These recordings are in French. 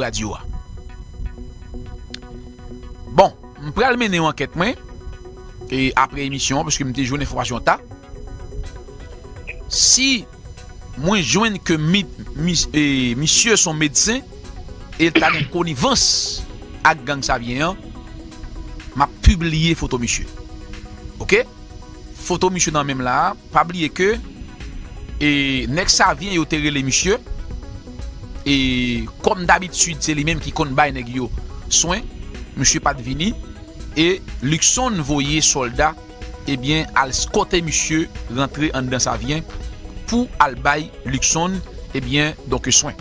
radio. Bon, je vais mener une enquête et après émission, parce que je vais jouer une information. Si je joins que monsieur son médecin et a une connivence avec gang Savien, m'a publié photo monsieur. OK? Photo monsieur dans même là, pas oublier que et next Savien yo téré les monsieur et comme d'habitude, c'est lui même qui connaît bail nèg yo soin, monsieur pas devini et Luxon voyait soldat et bien al côté monsieur rentrer en dedans Savien pour al bail Luxon et bien donc soin.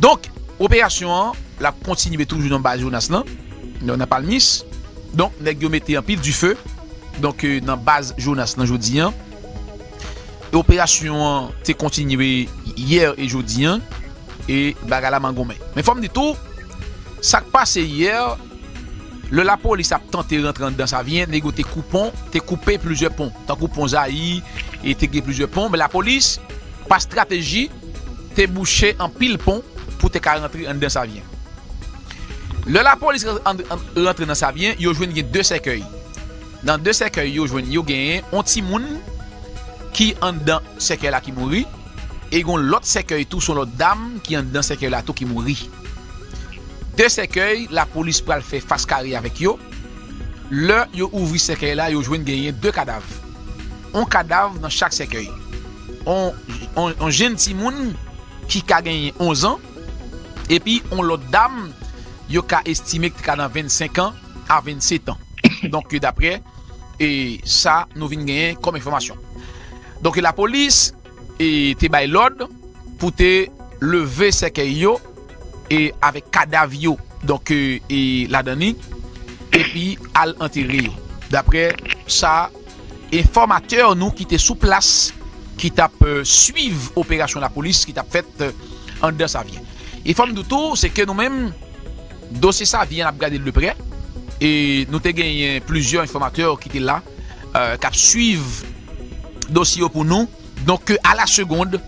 Donc opération la continue toujours dans base Jonas là. On n'a pas le miss. Donc, nèg yo mettez en pile du feu. Donc, dans base Jonas, dans jodi an. Opération te continué hier et jodi an. Et bagala mangomé. Mais faut me dire tout. Ça qui passe hier, la police a tenté de rentrer dans sa vient, négocier des coupons, te coupé plusieurs ponts. T'as coupé pont Zaï et te coupé plusieurs ponts. Mais la police, par stratégie, te bouché en pile pont pour te rentrer dans sa vient. La police rentre dans sa bien, ils ont joué deux cercueils. Dans deux cercueils, ils ont joué un petit moun qui en dans cercueil là qui mourit et ils ont l'autre cercueil tout sur l'autre dame qui en dans cercueil là tout qui mourit. Deux cercueils, la police pral fait face carré avec eux. Là, ils ont ouvert cercueil là, ils ont joué deux cadavres. Un cadavre dans chaque cercueil. On jeune petit moun qui a gagné 11 ans et puis on l'autre dame yo ka estimé que dans 25 ans à 27 ans. Donc d'après et ça nous vient gagner comme information. Donc la police et te bay l'ordre pour te lever cercueil yo et avec cadavre yo. Donc et la dani et puis al enterrer. D'après ça informateur nous qui était sous place qui t'a suivre opération la police qui t'a fait en dedans ça vient. Et forme de tout c'est que nous-mêmes dossier ça vient à regarder de près et nous avons gagné plusieurs informateurs qui étaient là qui suivent dossier pour nous donc à la seconde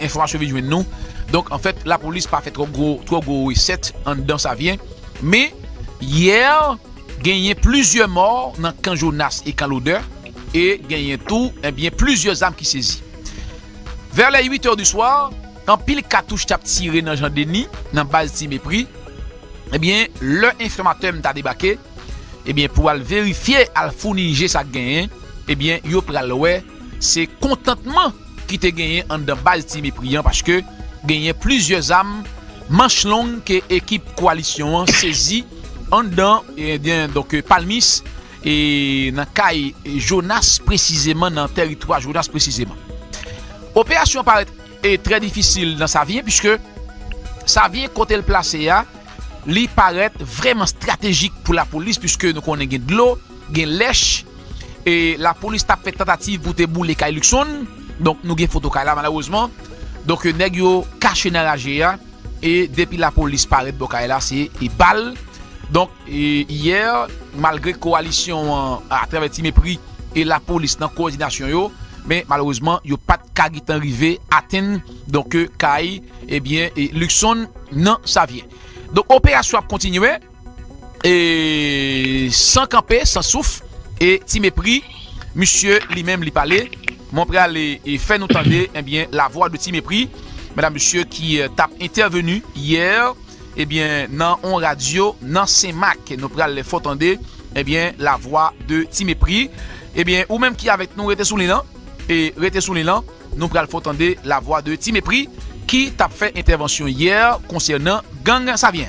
information vient nous donc en fait la police pas fait trop gros reset en dedans ça vient mais hier gagné plusieurs morts dans Camp Jonas et Camp Lodeur et gagné tout et bien plusieurs armes qui saisies vers les 8h du soir. Quand pile cartouche t'a tiré dans Jean Denis dans base Timépris eh bien le informateur t'a débarqué eh bien pour aller vérifier al fournir ça gagné eh bien yo pral ouais c'est contentement qui t'a gagné en dans base Timépris parce que gagné plusieurs âmes manche longue que équipe coalition saisi en dans eh bien donc Palmis et dans Caille Jonas précisément dans territoire Jonas précisément opération paraît est très difficile dans sa vie puisque sa vie côté le placé à lui paraît vraiment stratégique pour la police puisque nous connaissons de l'eau, de lèche et la police a fait tentative pour te bouler Kay Luxon donc nous avons photo là malheureusement donc nèg yo caché dans la GA et depuis la police paraît donc là c'est et balle donc et hier malgré coalition à travers Timépris et la police dans coordination yo mais malheureusement il n'y a pas de cas qui est arrivé à Athènes donc Kay eh bien et Luxon non ça vient donc opération a continué et sans camper sans souffle et Timépris monsieur lui-même lui parler mon frère et fait nous entendre eh bien la voix de Timépris madame monsieur qui tape intervenu hier eh bien dans on radio dans Saint-Marc nous frère les faut entendre eh bien la voix de Timépris eh bien ou même qui avec nous était sous les noms et rete sous l'élan, nous pral faut entendre la voix de Timépris qui t'a fait intervention hier concernant gang Savien.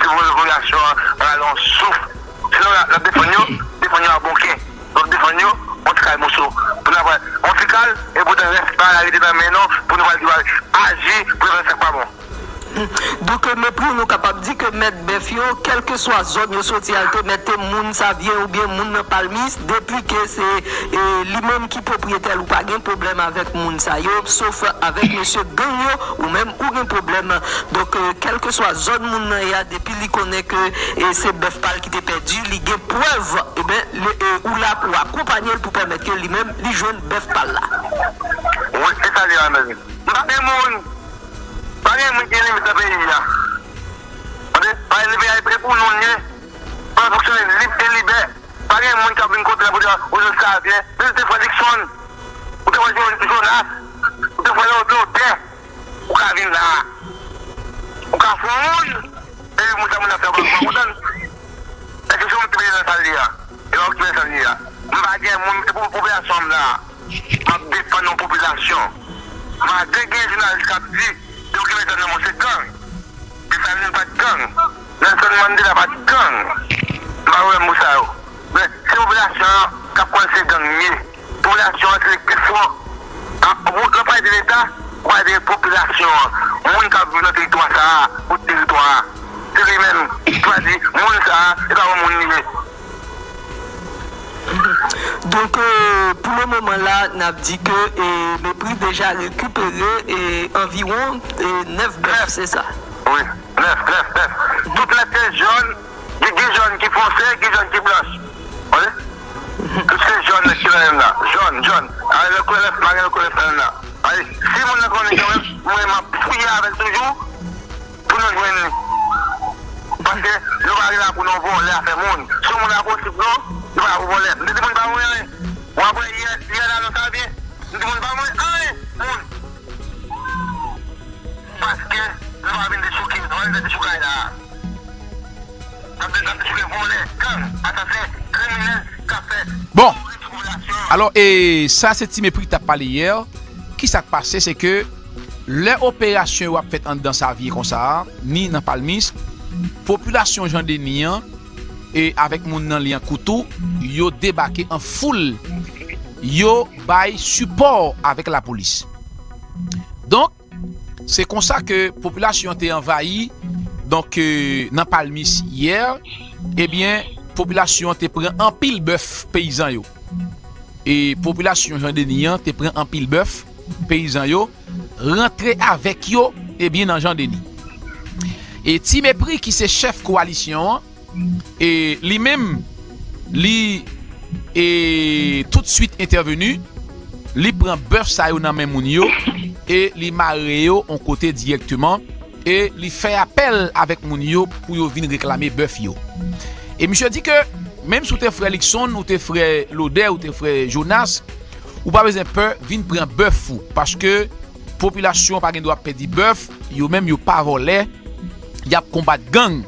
Si vous voulez relation, alors souffle. Sinon, la défendu à bonquet. Donc, défendu, on travaille mon sou. Pour l'avoir, on se calme et pour ne rester pas à l'arrivée de la maison, pour ne pas agir, pour ne rester pas bon. Donc, pour nous capables de dire que mettre Befio, quelle que soit la zone sociale, que mettre moun Savier ou bien moun Palmiste, depuis que c'est lui-même qui propriétaire ou pas, il y a un problème avec moun Sayo, sauf avec monsieur Gagnon ou même aucun problème. Donc, quelle que soit la zone moun, depuis qu'il connaît que c'est Bef Pal qui est perdu, il y a des preuves, et bien, ou là pour accompagner pour permettre que lui-même, il joue Bef Pal là. Oui, c'est ça, les amis. Donc, pour le moment là, on a dit que le prix déjà récupéré est environ 9 bœufs, c'est ça? Oui, 9. Toute la tête jaune, il y a des jaunes qui foncent, des jaunes qui blanches. Oui? Toutes ces jaunes qui sont là, jaune. Allez, le collègue, le collègue là. Allez, si vous ne connaissez pas, vous m'avez fouillé avec toujours pour nous joindre. Parce que nous allons là pour nous voler à faire monde. Si on a possible, nous allons voler. Nous ne pouvons pas voler. Nous allons voler hier dans le cabinet. Nous ne pouvons pas voler. Parce que nous allons venir des chouquins. Nous allons venir des chouquins là. Nous allons des chouquins voler. Gang, assassin, criminel, café. Bon. Alors, et ça, c'est le mépris que tu as parlé hier. Qui s'est passé, c'est que l'opération a fait dans sa vie comme ça, ni dans Palmis. Population Jean-Denian et avec mon nan lien couteau, yo débarqué en foule. Yo bay support avec la police. Donc, c'est comme ça que population était envahie. Donc, dans Palmis hier, eh bien, population était pris en pile bœuf paysan yo. Et population Jean-Denian était pris en pile bœuf paysan yo, rentré avec yo, eh bien, dans Jean-Denis. Et ti mépris qui c'est chef coalition et lui-même lui est tout de suite intervenu, lui prend bœuf ça yo nan men moun yo et lui maré yo on côté directement et lui fait appel avec moun yo pour yo venir réclamer bœuf yo. Et monsieur dit que même sous tes frères Lixon ou tes frères Lauder ou tes frères Jonas ou pas besoin peur vinn prend bœuf parce que population pas gen droit perdre bœuf, yo même yo pas volé. Il y a combat de gang.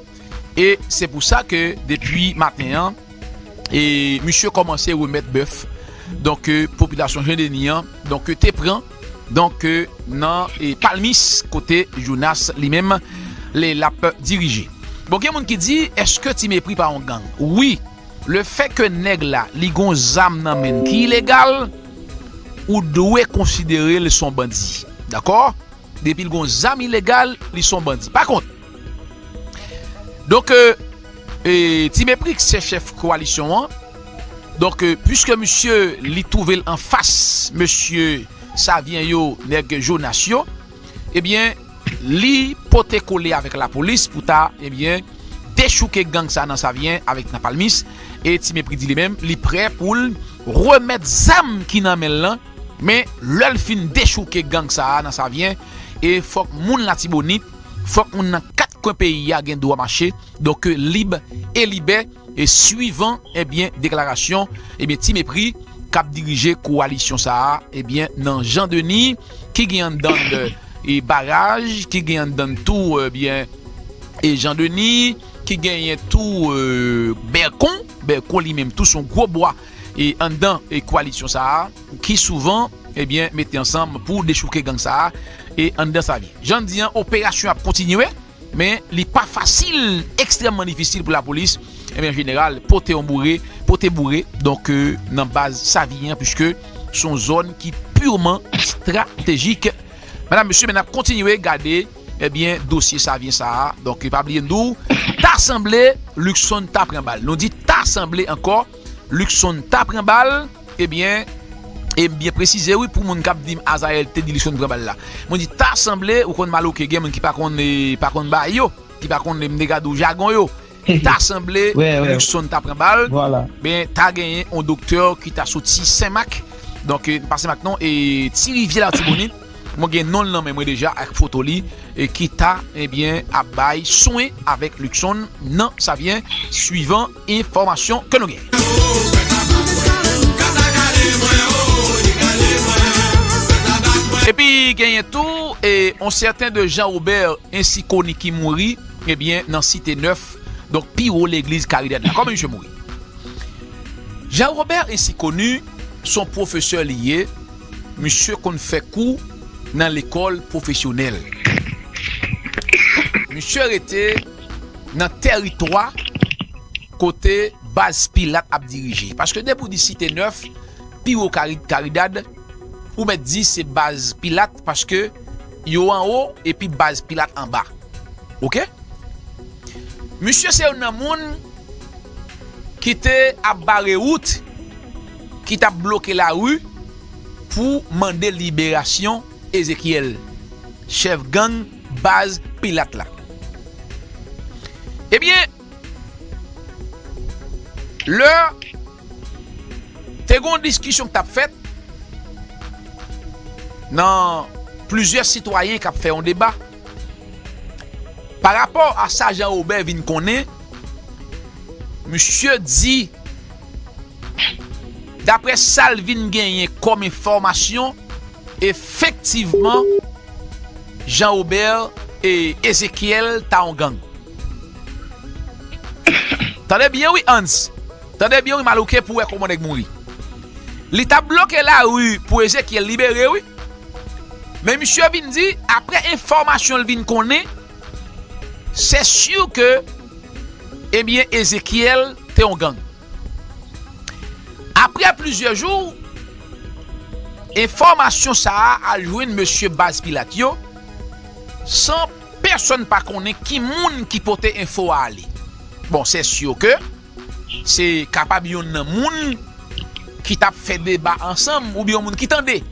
Et c'est pour ça que depuis matin, et monsieur commence à remettre bœuf. Donc, population Jean-Denian. Donc, t'es prend. Donc, non, et Palmis, côté Jonas lui-même, les lapins dirigés. Bon, il y a quelqu'un qui dit, est-ce que tu mépris par un gang? Oui, le fait que nègre là, li gon zam nan men ki illégal, ou doit considérer le son bandit. D'accord? Depuis le gon zam illégal, li son bandit. Par contre, donc, ti mépris c'est chef coalition. Hein? Donc, puisque monsieur li trouve en face, monsieur Savien yo, nèg Jonas yo, eh bien, li pote collé avec la police pour ta, eh bien, déchouquer gang ça dans Savien avec Napalmis. Et ti mépris dit lui-même, li prêt pour remettre zam qui nan men lan, mais l'el fin déchouquer gang ça dans Savien. Et faut que moun la Tibonite, faut que moun nan qu'un pays a un droit marché, donc libre et libère, et suivant, eh bien, déclaration, eh bien, ti mépris, cap dirigé coalition ça, eh bien, dans Jean-Denis, qui gagne dans le barrage, qui gagne dans tout, eh bien, et Jean-Denis, qui gagne tout, Bercon lui-même, tout son gros bois, et en dans et coalition ça, qui souvent, eh bien, mettait ensemble pour déchouquer gang ça, et en dans sa vie. J'en dis, opération a continué. Mais il n'est pas facile, extrêmement difficile pour la police. Et bien, en général, poté bourré, donc dans base Savien, puisque son zone qui est purement stratégique. Madame, monsieur, maintenant, continuez à garder eh bien, dossier ça vient ça. Donc, pas oublier nous, t'assemblé, Luxon tape en balle. Nous dit t'assemblé encore, Luxon tape en balle, eh bien préciser oui pour mon cap dit Azael te dit Luxon prend balle là. Moi dit t'assemblé ou qu'on maloké game qui pas qu'on ba yo, qui pas qu'on dégâts ou jargon yo. T'assemblé, Luxon tape en balle. Voilà. Ben t'as gagné un docteur qui t'a sorti Saint-Mac. Donc passé maintenant et Thierry la Tibonite. Moi j'ai non là mais moi déjà avec photo li et qui t'a eh bien à bail soin avec Luxon. Non, ça vient suivant information que nous gagne. Et puis, gagne tout, et on certain de Jean-Robert ainsi qu'on qui mourit, eh bien, dans Cité 9, donc Piro l'église Caridad. Comment monsieur mourit? Jean-Robert ainsi connu, son professeur lié, monsieur qu'on fait cours dans l'école professionnelle. Monsieur était dans le territoire côté base Pilate à diriger. Parce que dès pour Cité 9, Piro Caridad, ou me dit c'est base Pilate parce que yo en haut et puis base Pilate en bas. OK? Monsieur c'est un monde qui était à barrer route, qui t'a bloqué la rue pour demander libération Ézéchiel, chef gang base Pilate là. Eh bien là t'es une discussion que tu as faite. Non, plusieurs citoyens qui ont fait un débat. Par rapport à ça, Jean-Robert vient connaître, monsieur dit, d'après Salvin Gagné comme information, effectivement, Jean-Robert et Ézéchiel ta en gang. Tendez bien, oui, Hans. Tendez bien, oui, Malouké, pour comment est mourir. L'État bloqué la rue pour Ézéchiel libéré, oui. Mais monsieur vin dit, après information le vin connaît, c'est sûr que, eh bien, Ézéchiel te en gang. Après plusieurs jours, information ça a joué monsieur Baz Pilatio, sans personne pas connaît qui moun qui pote info à aller. Bon, c'est sûr que, c'est capable yon nan moun qui t'a fait débat ensemble ou bien moun qui tendait.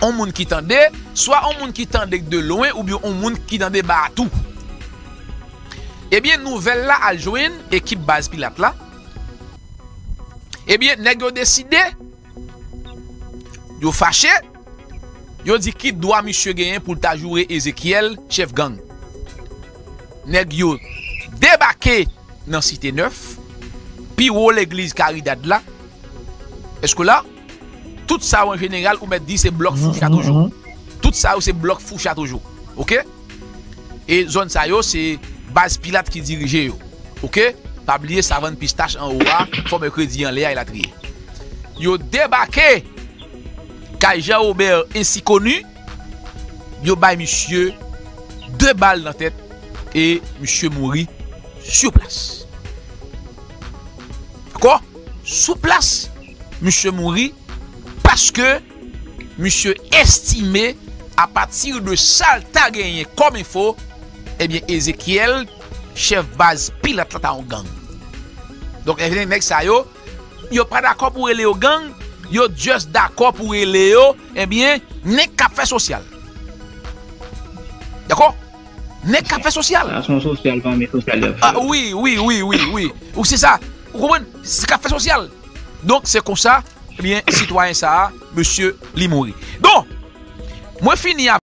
On moun qui tendait, soit on moun qui tendait de loin ou bien on moun qui tendait bas tout. Eh bien nouvelle là a joine équipe base Pilate là. Eh bien nèg yo décidé yo fâché. Yo dit qui doit monsieur gagner pour ta jouer Ézéchiel chef gang. Nèg yo débarqué dans Cité 9 puis ou l'église Caridad là. Est-ce que là tout ça en général, on met dit c'est bloc foucha toujours. Tout ça c'est bloc foucha toujours. OK? Et zone ça c'est base Pilate qui dirige yo. OK? Pas oublier savane pistache en haut, faut mercredi en l'air et la trier. Yo débarqué Kay Jean-Robert ainsi connu. Yo bay monsieur 2 balles dans tête et monsieur mouri sur place. D'accord? Sur place, monsieur mouri. Parce que monsieur estimé à partir de Salta gagné comme il faut, eh bien Ézéchiel, chef base Pilate en gang. Donc les mecs ça yo, yo pas d'accord pour aller au gang, yo juste d'accord pour aller au, eh bien n'est qu'à faire social. D'accord? N'est qu'à faire social. Ah, son social va mettre social. Ah oui. Ou c'est ça. Vous comprenez? C'est qu'à faire social. Donc c'est comme ça. Eh bien, citoyen ça, monsieur Limouri. Donc, moi fini à